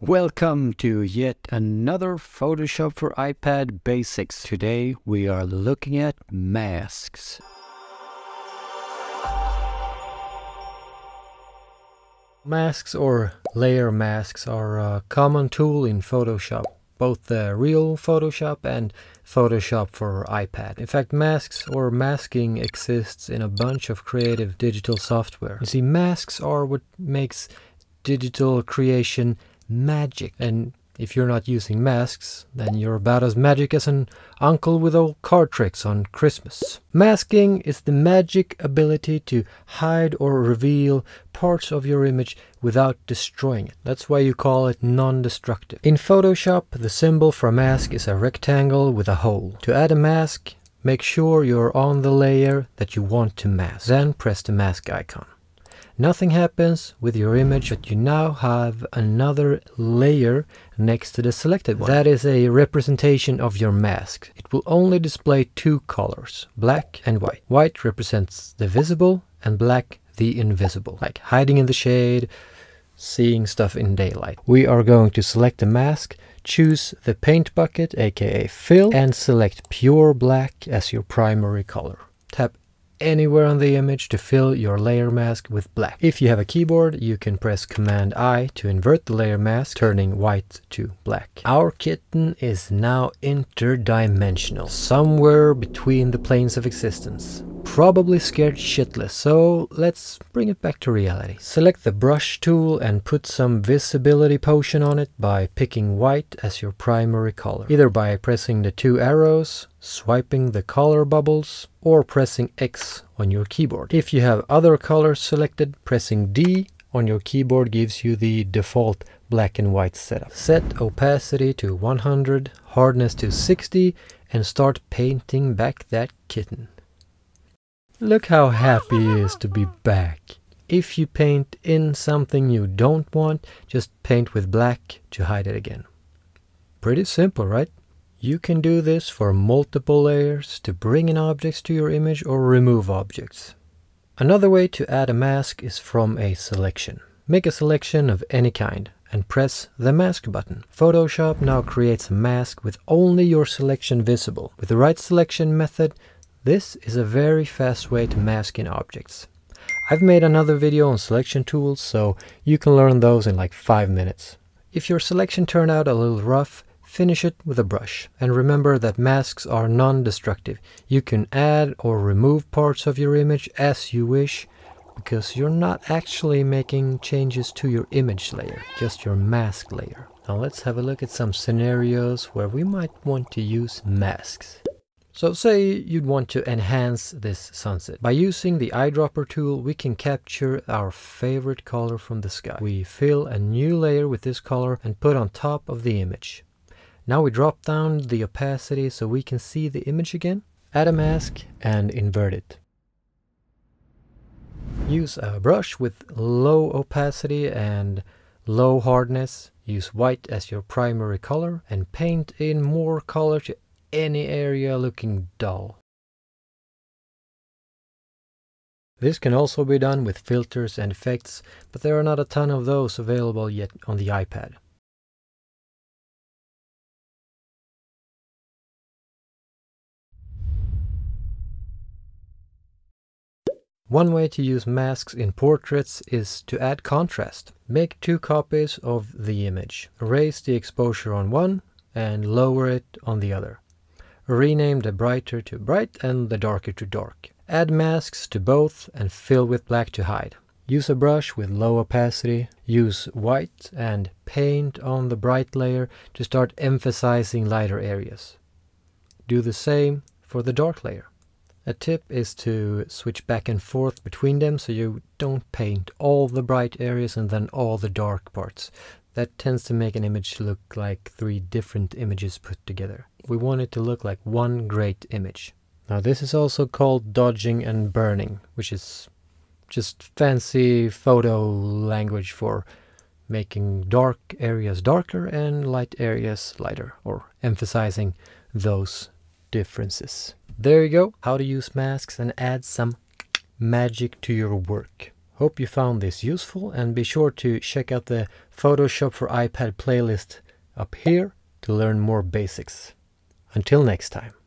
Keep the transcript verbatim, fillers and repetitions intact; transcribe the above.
Welcome to yet another Photoshop for iPad basics. Today we are looking at masks. Masks or layer masks are a common tool in Photoshop, both the real Photoshop and Photoshop for iPad. In fact, masks or masking exists in a bunch of creative digital software. You see, masks are what makes digital creation magic, and if you're not using masks, then you're about as magic as an uncle with old card tricks on Christmas. Masking is the magic ability to hide or reveal parts of your image without destroying it. That's why you call it non-destructive. In Photoshop, the symbol for a mask is a rectangle with a hole. To add a mask, make sure you're on the layer that you want to mask. Then press the mask icon. Nothing happens with your image, but you now have another layer next to the selected one. That is a representation of your mask. It will only display two colors, black and white. White represents the visible and black the invisible, like hiding in the shade, seeing stuff in daylight. We are going to select the mask, choose the paint bucket, aka fill, and select pure black as your primary color. Tap anywhere on the image to fill your layer mask with black. If you have a keyboard, you can press Command I to invert the layer mask, turning white to black. Our kitten is now interdimensional, somewhere between the planes of existence. Probably scared shitless, so let's bring it back to reality. Select the brush tool and put some visibility potion on it by picking white as your primary color, either by pressing the two arrows, swiping the color bubbles, or pressing X on your keyboard. If you have other colors selected, pressing D on your keyboard gives you the default black and white setup. Set opacity to one hundred, hardness to sixty, and start painting back that kitten. Look how happy he is to be back. If you paint in something you don't want, just paint with black to hide it again. Pretty simple, right? You can do this for multiple layers, to bring in objects to your image or remove objects. Another way to add a mask is from a selection. Make a selection of any kind and press the mask button. Photoshop now creates a mask with only your selection visible. With the right selection method, this is a very fast way to mask in objects. I've made another video on selection tools, so you can learn those in like five minutes. If your selection turned out a little rough, finish it with a brush. And remember that masks are non-destructive. You can add or remove parts of your image as you wish, because you're not actually making changes to your image layer, just your mask layer. Now let's have a look at some scenarios where we might want to use masks. So say you'd want to enhance this sunset. By using the eyedropper tool, we can capture our favorite color from the sky. We fill a new layer with this color and put on top of the image. Now we drop down the opacity so we can see the image again, add a mask and invert it. Use a brush with low opacity and low hardness, use white as your primary color and paint in more color to any area looking dull. This can also be done with filters and effects, but there are not a ton of those available yet on the iPad. One way to use masks in portraits is to add contrast. Make two copies of the image. Raise the exposure on one and lower it on the other. Rename the brighter to bright and the darker to dark. Add masks to both and fill with black to hide. Use a brush with low opacity. Use white and paint on the bright layer to start emphasizing lighter areas. Do the same for the dark layer. A tip is to switch back and forth between them so you don't paint all the bright areas and then all the dark parts. That tends to make an image look like three different images put together. We want it to look like one great image. Now this is also called dodging and burning, which is just fancy photo language for making dark areas darker and light areas lighter, or emphasizing those differences. There you go, how to use masks and add some magic to your work. Hope you found this useful, and be sure to check out the Photoshop for iPad playlist up here to learn more basics. Until next time.